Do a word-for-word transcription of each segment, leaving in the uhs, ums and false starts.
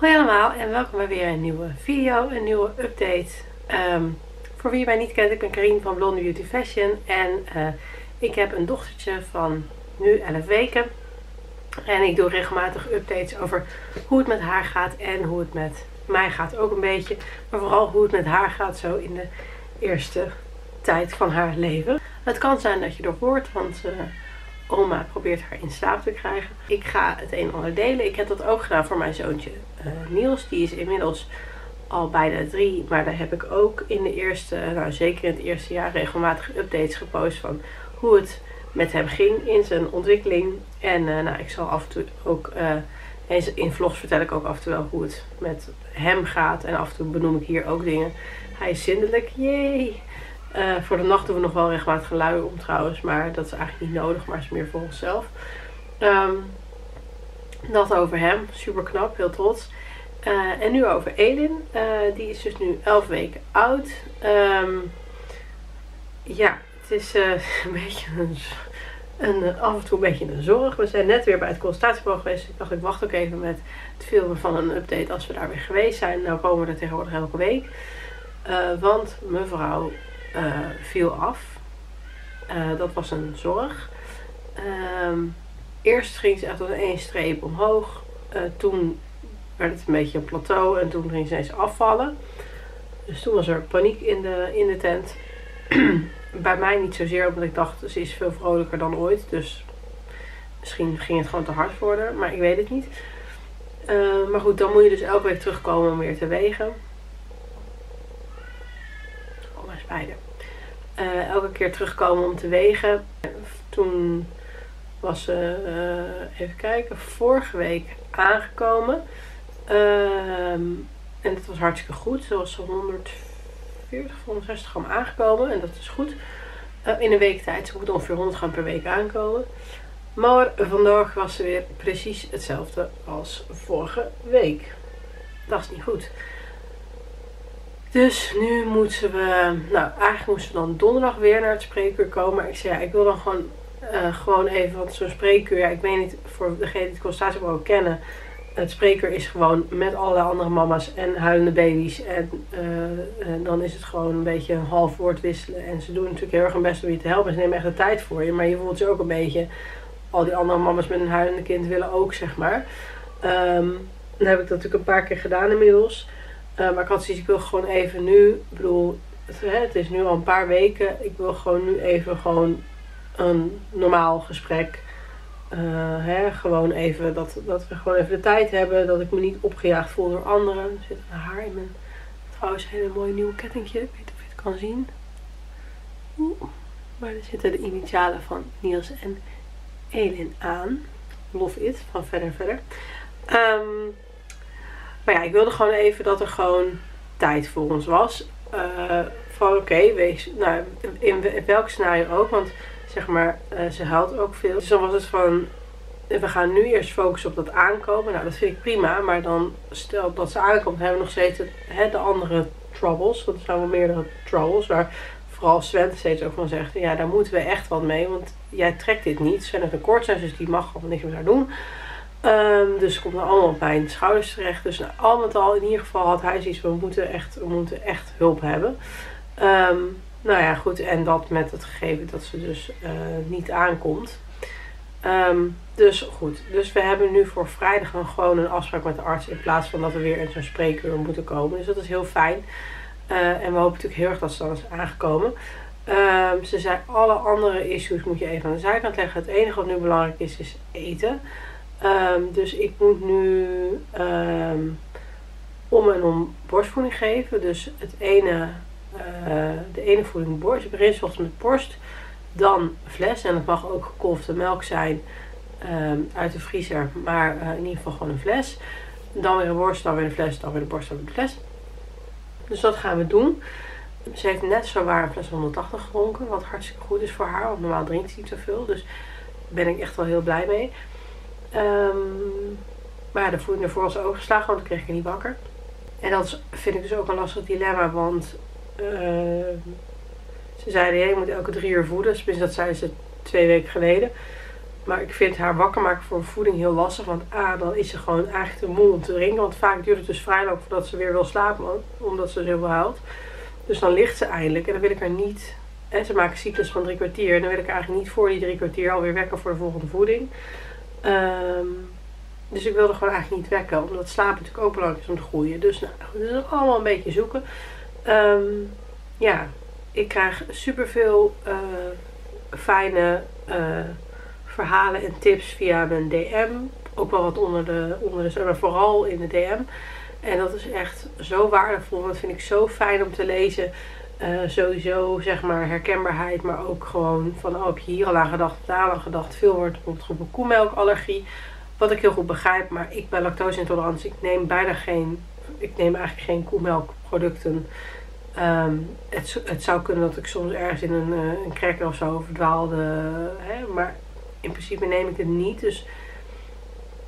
Hoi allemaal en welkom bij weer een nieuwe video, een nieuwe update. Um, voor wie mij niet kent, ik ben Carien van Blondie Beauty Fashion en uh, ik heb een dochtertje van nu elf weken. En ik doe regelmatig updates over hoe het met haar gaat en hoe het met mij gaat ook een beetje. Maar vooral hoe het met haar gaat zo in de eerste tijd van haar leven. Het kan zijn dat je er hoort, want... Uh, Oma probeert haar in slaap te krijgen. Ik ga het een en ander delen. Ik heb dat ook gedaan voor mijn zoontje uh, Niels. Die is inmiddels al bijna drie. Maar daar heb ik ook in de eerste, nou zeker in het eerste jaar, regelmatig updates gepost van hoe het met hem ging in zijn ontwikkeling. En uh, nou, ik zal af en toe ook, uh, eens in vlogs vertel ik ook af en toe wel hoe het met hem gaat. En af en toe benoem ik hier ook dingen. Hij is zindelijk, yay! Uh, voor de nacht doen we nog wel regelmatig een luier om trouwens, maar dat is eigenlijk niet nodig, maar is meer voor onszelf. Um, dat over hem, super knap, heel trots. Uh, en nu over Elin, uh, die is dus nu elf weken oud. Um, ja, het is uh, een beetje een, een, af en toe een beetje een zorg. We zijn net weer bij het consultatiebureau geweest, dus ik dacht ik wacht ook even met het filmen van een update als we daar weer geweest zijn. Nou komen we er tegenwoordig elke week, uh, want mevrouw... Uh, viel af. Uh, dat was een zorg. Uh, eerst ging ze echt tot één streep omhoog. Uh, toen werd het een beetje een plateau en toen ging ze ineens afvallen. Dus toen was er paniek in de, in de tent. Bij mij niet zozeer, omdat ik dacht ze is veel vrolijker dan ooit. Dus misschien ging het gewoon te hard worden, maar ik weet het niet. Uh, maar goed, dan moet je dus elke week terugkomen om weer te wegen. Uh, elke keer terugkomen om te wegen. Toen was ze, uh, even kijken, vorige week aangekomen. Uh, en dat was hartstikke goed. Ze was honderdveertig, honderdzestig gram aangekomen en dat is goed. Uh, in een week tijd, ze moet ongeveer honderd gram per week aankomen. Maar vandaag was ze weer precies hetzelfde als vorige week. Dat is niet goed. Dus nu moeten we, nou eigenlijk moesten we dan donderdag weer naar het spreekuur komen. Maar ik zei ja, ik wil dan gewoon, uh, gewoon even, want zo'n spreekuur, ja, ik weet niet voor degene die het consultatiebureau kennen. Het spreekuur is gewoon met allerlei andere mama's en huilende baby's. En, uh, en dan is het gewoon een beetje een half woord wisselen. En ze doen natuurlijk heel erg hun best om je te helpen. Ze nemen echt de tijd voor je. Maar je voelt ze ook een beetje, al die andere mama's met een huilende kind willen ook, zeg maar. Um, dan heb ik dat natuurlijk een paar keer gedaan inmiddels. Uh, maar ik had zoiets, ik wil gewoon even nu, ik bedoel, het, hè, het is nu al een paar weken, ik wil gewoon nu even gewoon een normaal gesprek. Uh, hè, gewoon even, dat, dat we gewoon even de tijd hebben, dat ik me niet opgejaagd voel door anderen. Er zit een haar in mijn, trouwens een hele mooie nieuwe kettingje, ik weet niet of je het kan zien. Oeh, maar er zitten de initialen van Niels en Elin aan. Love it, van verder verder. Um, Maar ja, ik wilde gewoon even dat er gewoon tijd voor ons was. Uh, van oké, okay, wees, nou, in, in welk scenario ook, want zeg maar, uh, ze huilt ook veel. Dus dan was het van, we gaan nu eerst focussen op dat aankomen. Nou, dat vind ik prima, maar dan stel dat ze aankomt, hebben we nog steeds het, hè, de andere troubles. Want er zijn wel meerdere troubles, waar vooral Sven steeds ook van zegt, ja, daar moeten we echt wat mee, want jij trekt dit niet. Sven heeft een koorts, dus die mag gewoon niks meer aan doen. Um, dus het komt dan allemaal op mijn schouders terecht. Dus nou, al met al, in ieder geval had hij zoiets van, we moeten echt, we moeten echt hulp hebben. Um, nou ja, goed. En dat met het gegeven dat ze dus uh, niet aankomt. Um, dus goed. Dus we hebben nu voor vrijdag dan gewoon een afspraak met de arts. In plaats van dat we weer in zo'n spreekuur moeten komen. Dus dat is heel fijn. Uh, en we hopen natuurlijk heel erg dat ze dan is aangekomen. Um, ze zei, alle andere issues moet je even aan de zijkant leggen. Het enige wat nu belangrijk is, is eten. Um, dus ik moet nu um, om en om borstvoeding geven. Dus het ene, uh, de ene voeding borst. Ik begin 's ochtends met borst. Dan fles. En het mag ook gekolfde melk zijn um, uit de vriezer. Maar uh, in ieder geval gewoon een fles. Dan weer een borst, dan weer een fles, dan weer de borst, dan weer de fles. Dus dat gaan we doen. Ze heeft net zo waar een fles honderdtachtig gedronken. Wat hartstikke goed is voor haar. Want normaal drinkt ze niet zoveel. Dus daar ben ik echt wel heel blij mee. Um, maar ja, de voeding ervoor was overgeslagen, want dan kreeg ik er niet wakker. En dat vind ik dus ook een lastig dilemma, want uh, ze zeiden, ja, je moet elke drie uur voeden. Tenminste, dat zeiden ze twee weken geleden. Maar ik vind haar wakker maken voor voeding heel lastig. Want A, dan is ze gewoon eigenlijk te moe om te drinken. Want vaak duurt het dus vrij lang voordat ze weer wil slapen. Omdat ze zoveel huilt. Dus dan ligt ze eindelijk. En dan wil ik haar niet... En ze maken cyclus van drie kwartier. En dan wil ik eigenlijk niet voor die drie kwartier alweer wekken voor de volgende voeding. Um, dus ik wilde gewoon eigenlijk niet wekken. Omdat slaap natuurlijk ook belangrijk is om te groeien. Dus nou, het is nog allemaal een beetje zoeken. Um, ja, ik krijg superveel uh, fijne uh, verhalen en tips via mijn D M. Ook wel wat onder de, onder de zon, maar vooral in de D M. En dat is echt zo waardevol. Dat vind ik zo fijn om te lezen. Uh, sowieso zeg maar herkenbaarheid, maar ook gewoon van oh, heb je hier al aan gedacht, daar aan gedacht. Veel wordt bijvoorbeeld een koemelkallergie, wat ik heel goed begrijp, maar ik ben lactose-intolerant, dus ik neem bijna geen, ik neem eigenlijk geen koemelkproducten. Um, het, het zou kunnen dat ik soms ergens in een, uh, een cracker of zo verdwaalde, hè, maar in principe neem ik het niet, dus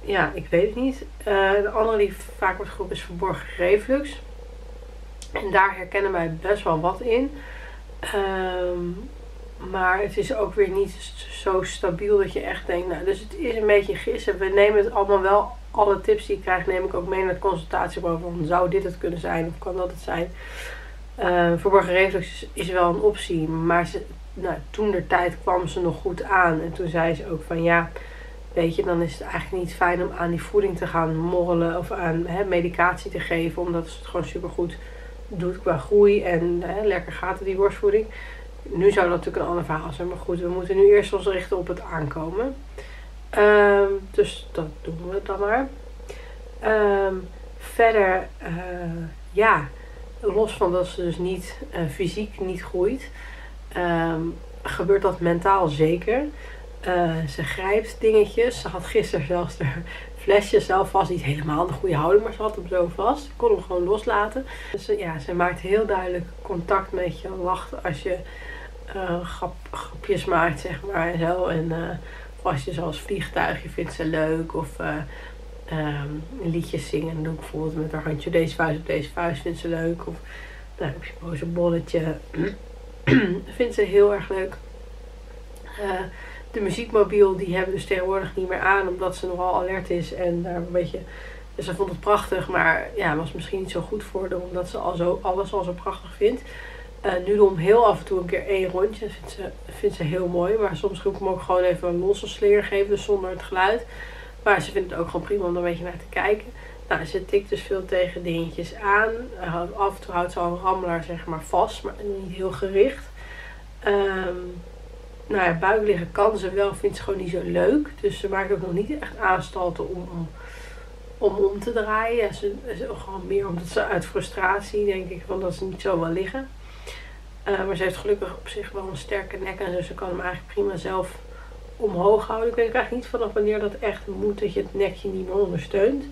ja, ik weet het niet. Uh, de andere die vaak wordt geroepen is verborgen reflux. En daar herkennen wij best wel wat in. Um, maar het is ook weer niet zo stabiel dat je echt denkt... Nou, dus het is een beetje gissen. We nemen het allemaal wel. Alle tips die ik krijg neem ik ook mee naar de consultatie. Van, zou dit het kunnen zijn? Of kan dat het zijn? Uh, verborgen reflux is wel een optie. Maar ze, nou, toen de tijd kwam ze nog goed aan. En toen zei ze ook van ja... Weet je, dan is het eigenlijk niet fijn om aan die voeding te gaan morrelen. Of aan hè, medicatie te geven. Omdat ze het gewoon supergoed... doet qua groei en hè, lekker gaat het die borstvoeding. Nu zou dat natuurlijk een ander verhaal zijn. Maar goed, we moeten nu eerst ons richten op het aankomen. Um, dus dat doen we dan maar. Um, verder, uh, ja, los van dat ze dus niet uh, fysiek niet groeit. Um, gebeurt dat mentaal zeker. Uh, ze grijpt dingetjes. Ze had gisteren zelfs de flesje zelf vast. Niet helemaal de goede houding, maar ze had hem zo vast. Ik kon hem gewoon loslaten. Dus uh, ja, ze maakt heel duidelijk contact met je. Lacht als je uh, grap, grapjes maakt, zeg maar. En zo. En uh, als je zoals vliegtuigje vindt ze leuk. Of uh, um, liedjes zingen. Dan doe ik bijvoorbeeld met haar handje deze vuist op deze vuist. Vindt ze leuk. Of nou, heb je boze bolletje. Vindt ze heel erg leuk. Uh, De muziekmobiel, die hebben we dus tegenwoordig niet meer aan, omdat ze nogal alert is en daar een beetje... Dus ze vond het prachtig, maar ja, was misschien niet zo goed voor haar, omdat ze al zo, alles al zo prachtig vindt. Uh, nu doe ik hem heel af en toe een keer één rondje, dat vindt ze, vindt ze heel mooi. Maar soms doe ik hem ook gewoon even een losse slinger geven, dus zonder het geluid. Maar ze vindt het ook gewoon prima om er een beetje naar te kijken. Nou, ze tikt dus veel tegen dingetjes aan. Uh, af en toe houdt ze al een rammelaar, zeg maar, vast, maar niet heel gericht. Um, Nou ja, buik liggen kan ze wel, vindt ze gewoon niet zo leuk. Dus ze maakt ook nog niet echt aanstalten om om, om, om te draaien. Ze is gewoon meer omdat ze uit frustratie, denk ik, van dat ze niet zo wil liggen. Uh, maar ze heeft gelukkig op zich wel een sterke nek en zo. Ze kan hem eigenlijk prima zelf omhoog houden. Ik weet eigenlijk niet vanaf wanneer dat echt moet, dat je het nekje niet meer ondersteunt.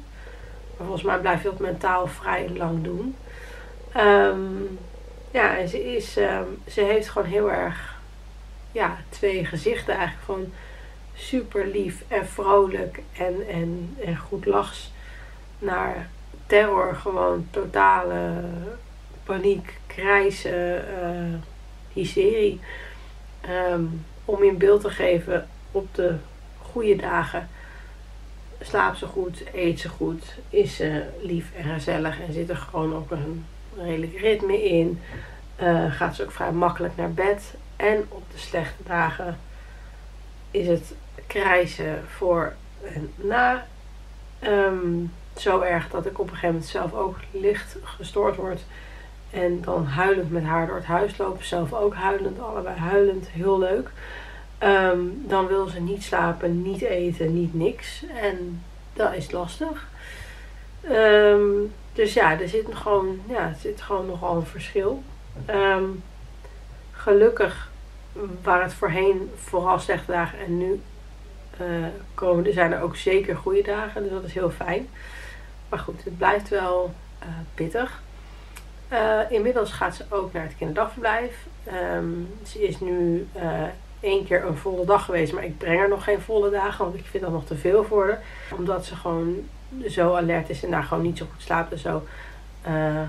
Maar volgens mij blijft je dat mentaal vrij lang doen. Um, ja, en ze, is, um, ze heeft gewoon heel erg... Ja, twee gezichten eigenlijk van super lief en vrolijk en, en, en goed lachs naar terror, gewoon totale paniek, krijsen, uh, hysterie. Um, om in beeld te geven op de goede dagen slaapt ze goed, eet ze goed, is ze lief en gezellig en zit er gewoon ook een redelijk ritme in. Uh, gaat ze ook vrij makkelijk naar bed. En op de slechte dagen is het krijsen voor en na um, zo erg dat ik op een gegeven moment zelf ook licht gestoord word. En dan huilend met haar door het huis lopen. Zelf ook huilend, allebei huilend. Heel leuk. Um, dan wil ze niet slapen, niet eten, niet niks. En dat is lastig. Um, dus ja, er zit gewoon, ja, er zit gewoon nogal een verschil. Um, Gelukkig waren het voorheen vooral slechte dagen en nu uh, komen, zijn er ook zeker goede dagen. Dus dat is heel fijn. Maar goed, het blijft wel uh, pittig. Uh, inmiddels gaat ze ook naar het kinderdagverblijf. Um, ze is nu uh, één keer een volle dag geweest, maar ik breng er nog geen volle dagen. Want ik vind dat nog te veel voor haar. Omdat ze gewoon zo alert is en daar gewoon niet zo goed slaapt en zo. Uh,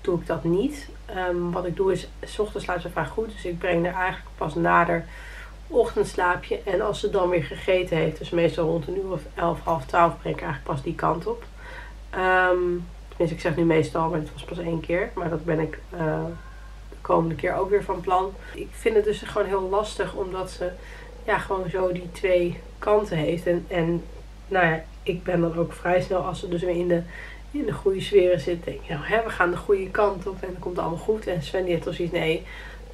doe ik dat niet. Um, wat ik doe is, 's ochtends slaapt ze vaak goed. Dus ik breng haar eigenlijk pas nader ochtendslaapje. En als ze dan weer gegeten heeft, dus meestal rond een uur of elf, half twaalf, breng ik eigenlijk pas die kant op. Um, tenminste, ik zeg nu meestal, maar het was pas één keer. Maar dat ben ik uh, de komende keer ook weer van plan. Ik vind het dus gewoon heel lastig, omdat ze ja, gewoon zo die twee kanten heeft. En, en nou ja, ik ben dan ook vrij snel, als ze dus weer in de, in de goede sferen zit, denk ik, nou hè, we gaan de goede kant op en dan komt het allemaal goed. En Sven die heeft al zoiets, nee,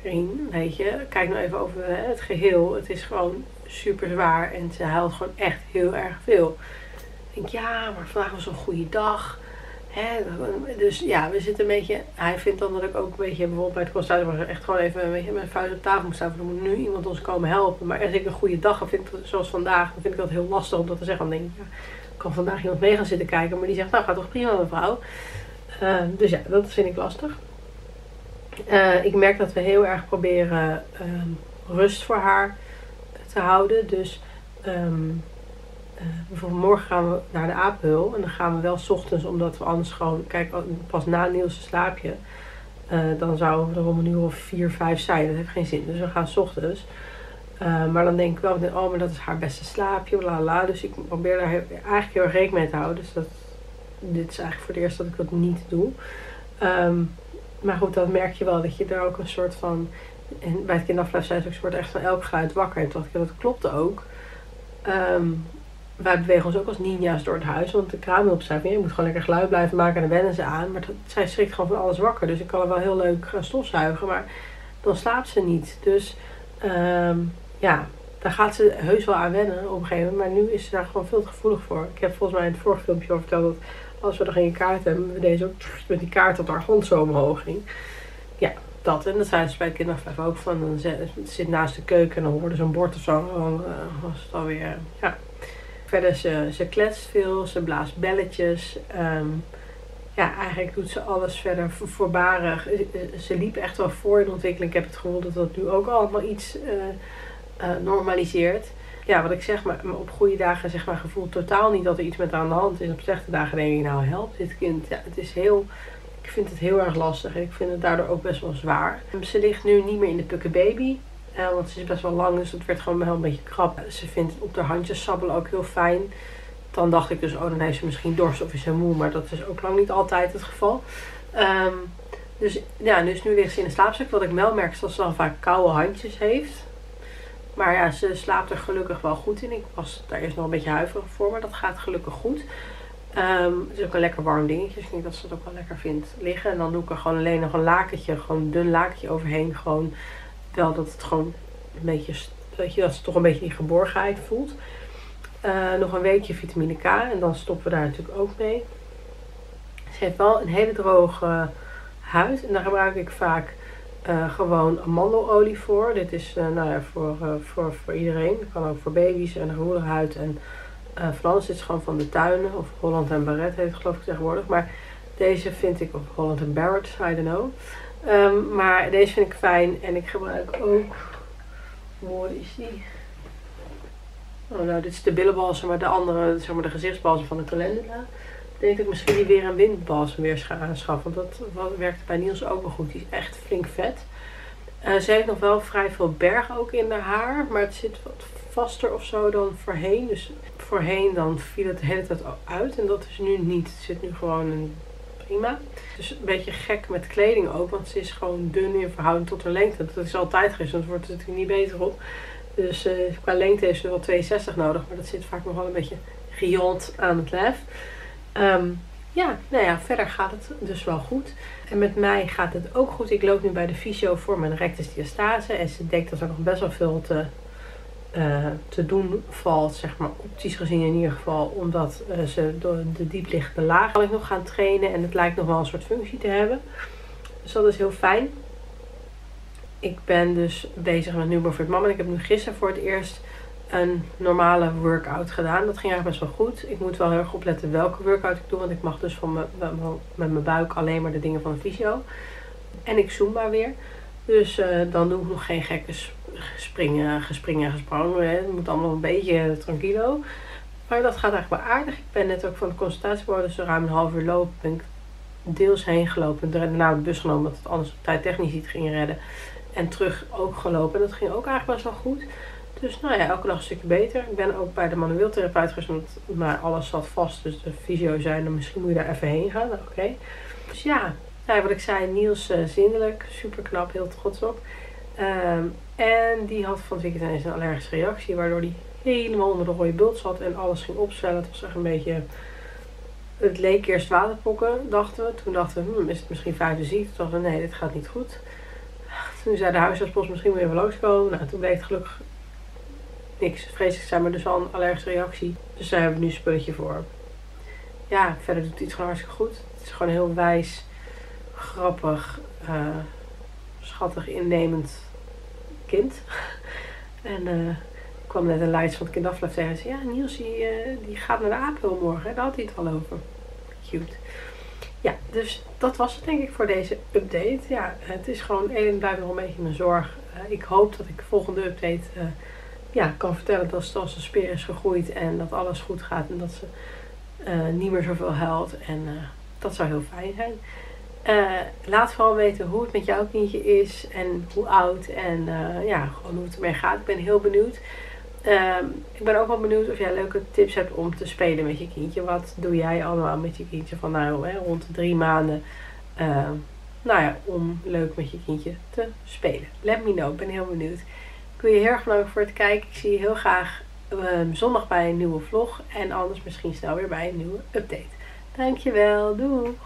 Rien, weet je, kijk nou even over hè, het geheel. Het is gewoon super zwaar en ze huilt gewoon echt heel erg veel. Ik denk, ja, maar vandaag was een goede dag. Hè? Dus ja, we zitten een beetje, hij vindt dan dat ik ook een beetje, bijvoorbeeld bij het consulten, maar echt gewoon even een beetje met mijn vuist op tafel moet staan. Want er moet nu iemand ons komen helpen. Maar als ik een goede dag heb, vind ik, zoals vandaag, dan vind ik dat heel lastig om dat te zeggen. Dan denk ik, ja, ik kan vandaag iemand mee gaan zitten kijken, maar die zegt, nou gaat toch prima mevrouw. Uh, dus ja, dat vind ik lastig. Uh, ik merk dat we heel erg proberen um, rust voor haar te houden. Dus um, Uh, bijvoorbeeld morgen gaan we naar de Apenheul en dan gaan we wel 's ochtends, omdat we anders gewoon, kijk, pas na Niels' slaapje, uh, dan zouden we er om een uur of vier, vijf zijn. Dat heeft geen zin, dus we gaan 's ochtends. Uh, maar dan denk ik wel, oh, maar dat is haar beste slaapje, la la. Dus ik probeer daar eigenlijk heel erg rekening mee te houden. Dus dat, dit is eigenlijk voor het eerst dat ik dat niet doe. Um, maar goed, dat merk je wel, dat je daar ook een soort van, en bij het kinderafluif zijn ze ook, wordt echt van elk geluid wakker. En toen dacht ik, dat klopt ook. Um, Wij bewegen ons ook als ninja's door het huis, want de kraamhulp zei van, je moet gewoon lekker geluid blijven maken en dan wennen ze aan. Maar dat, zij schrikt gewoon van alles wakker, dus ik kan er wel heel leuk gaan stofzuigen, maar dan slaapt ze niet. Dus um, ja, daar gaat ze heus wel aan wennen op een gegeven moment, maar nu is ze daar gewoon veel te gevoelig voor. Ik heb volgens mij in het vorige filmpje al verteld dat als we er geen kaart hebben, we deze ook met die kaart op haar grond zo omhoog ging. Ja, dat. En dat zijn ze bij het kinderaflijf ook van, dan zit naast de keuken en dan hoorde ze een bord of zo, dan uh, was het alweer, ja. Verder, ze, ze kletst veel, ze blaast belletjes. Um, ja, eigenlijk doet ze alles verder voorbarig. Ze liep echt wel voor in de ontwikkeling. Ik heb het gevoel dat dat nu ook allemaal iets uh, uh, normaliseert. Ja, wat ik zeg, maar op goede dagen zeg maar gevoel totaal niet dat er iets met haar aan de hand is. Op slechte dagen denk ik, nou help dit kind. Ja, het is heel, ik vind het heel erg lastig en ik vind het daardoor ook best wel zwaar. Ze ligt nu niet meer in de pukkenbaby. Uh, want ze is best wel lang, dus dat werd gewoon wel een beetje krap. Ze vindt op haar handjes sabbelen ook heel fijn. Dan dacht ik dus, oh dan heeft ze misschien dorst of is ze moe. Maar dat is ook lang niet altijd het geval. Um, dus ja, dus nu ligt ze in de slaapzak. Wat ik wel merk is dat ze dan vaak koude handjes heeft. Maar ja, ze slaapt er gelukkig wel goed in. Ik was daar eerst nog een beetje huiverig voor, maar dat gaat gelukkig goed. Um, het is ook een lekker warm dingetje, dus ik denk dat ze het ook wel lekker vindt liggen. En dan doe ik er gewoon alleen nog een lakentje, gewoon een dun lakentje overheen. Gewoon... Wel dat het gewoon een beetje, weet je, dat ze toch een beetje die geborgenheid voelt. Uh, nog een weekje vitamine K en dan stoppen we daar natuurlijk ook mee. Ze heeft wel een hele droge huid en daar gebruik ik vaak uh, gewoon amandelolie voor. Dit is uh, nou ja, voor, uh, voor, voor iedereen, dat kan ook voor baby's en gevoelige huid en uh, van alles. Dit is gewoon van de tuinen of Holland en Barrett heet het geloof ik tegenwoordig. Maar deze vind ik, of Holland en Barrett, I don't know. Um, maar deze vind ik fijn en ik gebruik ook, waar is die? Oh nou, dit is de billenbalsem, maar de andere, zeg maar de gezichtsbalsem van de calendula. Ik denk dat ik misschien die weer een windbalsem weer ga aanschaffen, want dat werkte bij Niels ook wel goed. Die is echt flink vet. Uh, ze heeft nog wel vrij veel berg ook in haar haar, maar het zit wat vaster of zo dan voorheen. Dus voorheen dan viel het de hele tijd uit en dat is nu niet. Het zit nu gewoon een... Prima. Dus een beetje gek met kleding ook, want ze is gewoon dun in verhouding tot haar lengte. Dat is altijd geweest, want wordt het natuurlijk niet beter op. Dus uh, qua lengte heeft ze wel tweeënzestig nodig, maar dat zit vaak nog wel een beetje riant aan het lijf. Um, ja, nou ja, verder gaat het dus wel goed. En met mij gaat het ook goed. Ik loop nu bij de fysio voor mijn rectus diastase en ze denkt dat er nog best wel veel te, uh, te doen valt, zeg maar optisch gezien in ieder geval, omdat uh, ze door de diepliggende laag kan ik nog gaan trainen en het lijkt nog wel een soort functie te hebben. Dus dat is heel fijn. Ik ben dus bezig met Newborn Fit Mom en ik heb nu gisteren voor het eerst een normale workout gedaan. Dat ging eigenlijk best wel goed. Ik moet wel heel erg opletten welke workout ik doe, want ik mag dus van met mijn buik alleen maar de dingen van de fysio. En ik Zumba weer. Dus uh, dan doe ik nog geen gekke springen, gespringen en gesprongen. Het moet allemaal een beetje tranquilo. Maar dat gaat eigenlijk wel aardig. Ik ben net ook van de consultatiebureau, dus ruim een half uur lopen ben ik deels heen gelopen. Daarna de bus genomen, omdat het anders op tijd technisch niet ging redden. En terug ook gelopen. En dat ging ook eigenlijk best wel goed. Dus nou ja, elke dag een stukje beter. Ik ben ook bij de manueel therapeut gezond, maar alles zat vast. Dus de fysio zei, nou, misschien moet je daar even heen gaan. Oké. Okay. Dus ja, nou, wat ik zei, Niels uh, zindelijk, super knap, heel trots op. Um, en die had van het weekend eens een allergische reactie, waardoor die helemaal onder de rode bult zat en alles ging opzwellen. Het was echt een beetje, het leek eerst waterpokken, dachten we. Toen dachten we, hmm, is het misschien vijfde ziekte? Toen dachten we, nee, dit gaat niet goed. Toen zei de huisarts, misschien moet je even langskomen. Nou, toen bleek het gelukkig niks vreselijk zijn, maar dus al een allergische reactie. Dus daar hebben we nu een spulletje voor. Ja, verder doet het iets gewoon hartstikke goed. Het is gewoon heel wijs, grappig, uh, schattig, innemend kind. En uh, ik kwam net een leidster van het kindaflap tegen en zei, ja, Niels die, uh, die gaat naar de Apenheul morgen, hè? Daar had hij het al over. Cute. Ja, dus dat was het denk ik voor deze update. Ja, het is gewoon, Elin blijft nog een beetje in mijn zorg. Uh, ik hoop dat ik de volgende update uh, ja, kan vertellen dat ze als de speer is gegroeid en dat alles goed gaat en dat ze uh, niet meer zoveel huilt. En uh, dat zou heel fijn zijn. Uh, laat vooral weten hoe het met jouw kindje is en hoe oud en uh, ja, gewoon hoe het ermee gaat. Ik ben heel benieuwd. Uh, ik ben ook wel benieuwd of jij leuke tips hebt om te spelen met je kindje. Wat doe jij allemaal met je kindje van nou hè, rond de drie maanden? Uh, nou ja, om leuk met je kindje te spelen. Let me know, ik ben heel benieuwd. Ik wil je heel erg bedanken voor het kijken. Ik zie je heel graag um, zondag bij een nieuwe vlog en anders misschien snel weer bij een nieuwe update. Dankjewel, doei!